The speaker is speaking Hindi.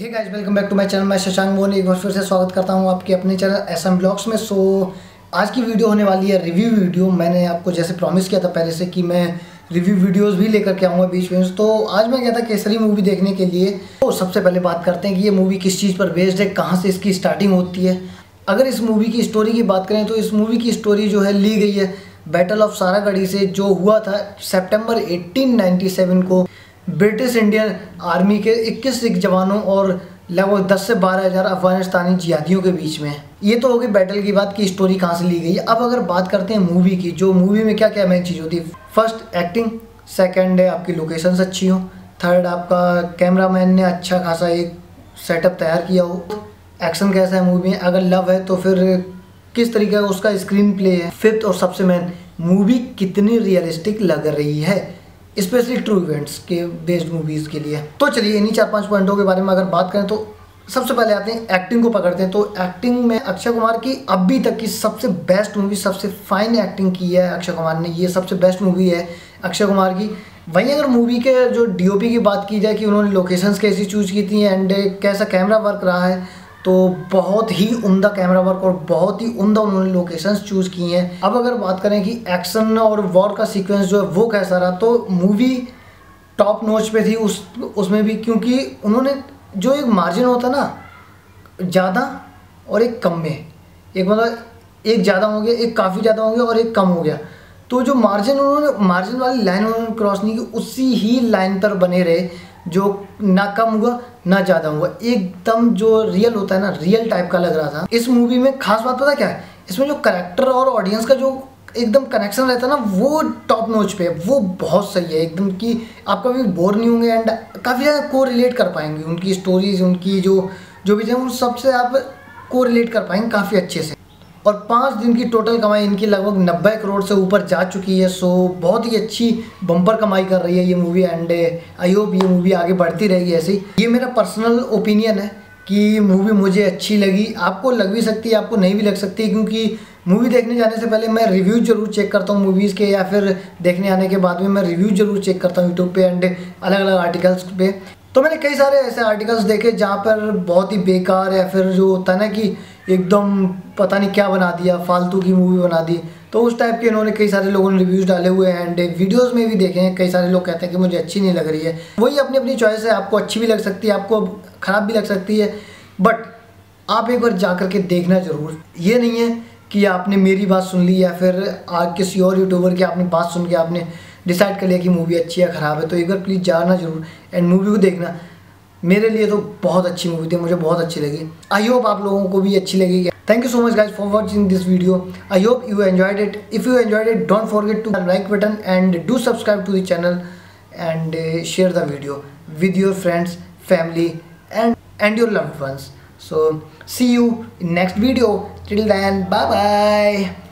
Hey guys welcome back to my channel. मैं शशांक मोहन एक बार फिर से स्वागत करता हूं आपके अपने चैनल एसएम ब्लॉग्स में। आज की वीडियो होने वाली है रिव्यू वीडियो। मैंने आपको जैसे प्रॉमिस किया था पहले से कि मैं रिव्यू वीडियोस भी लेकर के आऊँगा बीच में। तो आज मैं गया था केसरी मूवी देखने के लिए। तो सबसे पहले बात करते हैं कि ये मूवी किस चीज़ पर बेस्ड है, कहाँ से इसकी स्टार्टिंग होती है। अगर इस मूवी की स्टोरी की बात करें तो इस मूवी की स्टोरी जो है ली गई है बैटल ऑफ सारागढ़ी से, जो हुआ था सितंबर 1897 को। ब्रिटिश इंडियन आर्मी के 21 सिख जवानों और लगभग 10 से 12,000 अफगानिस्तानी जिहादियों के बीच में। ये तो होगी बैटल की बात कि स्टोरी कहाँ से ली गई है। अब अगर बात करते हैं मूवी की, जो मूवी में क्या क्या मेन चीज़ होती है। फर्स्ट एक्टिंग, सेकंड है आपकी लोकेशंस अच्छी हो, थर्ड आपका कैमरामैन ने अच्छा खासा एक सेटअप तैयार किया हो, एक्शन कैसा है मूवी में, अगर लव है तो फिर किस तरीके का उसका स्क्रीन प्ले है, फिफ्थ और सबसे मेन मूवी कितनी रियलिस्टिक लग रही है, स्पेशली ट्रू इवेंट्स के बेस्ड मूवीज़ के लिए। तो चलिए इन्हीं 4-5 पॉइंटों के बारे में अगर बात करें तो सबसे पहले आते हैं एक्टिंग को पकड़ते हैं। तो एक्टिंग में अक्षय कुमार की अभी तक की सबसे बेस्ट मूवी, सबसे फाइन एक्टिंग की है अक्षय कुमार ने। ये सबसे बेस्ट मूवी है अक्षय कुमार की। वहीं अगर मूवी के जो DOP की बात की जाए कि उन्होंने लोकेशंस कैसी चूज़ की थी एंड कैसा कैमरा वर्क रहा है, तो बहुत ही उम्दा कैमरा वर्क और बहुत ही उम्दा उन्होंने लोकेशंस चूज़ की हैं। अब अगर बात करें कि एक्शन और वॉर का सीक्वेंस जो है वो कैसा रहा, तो मूवी टॉप नॉच पे थी उसमें भी, क्योंकि उन्होंने जो एक मार्जिन होता ना ज़्यादा और एक कम में, एक मतलब एक ज़्यादा हो गया, एक काफ़ी ज़्यादा हो गया और एक कम हो गया, तो जो मार्जिन उन्होंने मार्जिन वाली लाइन उन्होंने क्रॉस नहीं की, उसी ही लाइन पर बने रहे, जो ना कम हुआ ना ज़्यादा हुआ, एकदम जो रियल होता है ना रियल टाइप का लग रहा था। इस मूवी में खास बात पता क्या है, इसमें जो कैरेक्टर और ऑडियंस का जो एकदम कनेक्शन रहता है ना वो टॉप नॉच पे है, वो बहुत सही है एकदम, कि आप कभी बोर नहीं होंगे एंड काफ़ी ज़्यादा को रिलेट कर पाएंगे। उनकी स्टोरीज, उनकी जो भी थे उन सबसे आप को रिलेट कर पाएंगे काफ़ी अच्छे से। और 5 दिन की टोटल कमाई इनकी लगभग 90 करोड़ से ऊपर जा चुकी है। सो बहुत ही अच्छी बम्पर कमाई कर रही है ये मूवी एंड आई होप ये मूवी आगे बढ़ती रहेगी ऐसी। ये मेरा पर्सनल ओपिनियन है कि मूवी मुझे अच्छी लगी, आपको लग भी सकती है आपको नहीं भी लग सकती, क्योंकि मूवी देखने जाने से पहले मैं रिव्यू ज़रूर चेक करता हूँ मूवीज़ के, या फिर देखने आने के बाद में मैं रिव्यू ज़रूर चेक करता हूँ यूट्यूब पे एंड अलग अलग आर्टिकल्स पे। तो मैंने कई सारे ऐसे आर्टिकल्स देखे जहाँ पर बहुत ही बेकार या फिर जो होता है ना कि एकदम पता नहीं क्या बना दिया, फालतू की मूवी बना दी, तो उस टाइप के इन्होंने कई सारे लोगों ने रिव्यूज़ डाले हुए हैं एंड वीडियोस में भी देखे हैं। कई सारे लोग कहते हैं कि मुझे अच्छी नहीं लग रही है। वही अपनी अपनी चॉइस है, आपको अच्छी भी लग सकती है, आपको ख़राब भी लग सकती है, बट आप एक बार जा कर के देखना ज़रूर। ये नहीं है कि आपने मेरी बात सुन ली या फिर किसी और यूट्यूबर की आपने बात सुन के आपने डिसाइड कर लिया कि मूवी अच्छी या ख़राब है। तो एक बार प्लीज़ जाना ज़रूर एंड मूवी को देखना। मेरे लिए तो बहुत अच्छी मूवी थी, मुझे बहुत अच्छी लगी, आई होप आप लोगों को भी अच्छी लगेगी। Thank you so much guys for watching this video, I hope you enjoyed it. If you enjoyed it don't forget to like button and do subscribe to the channel and share the video with your friends, family and your loved ones. So see you in next video, till then bye bye.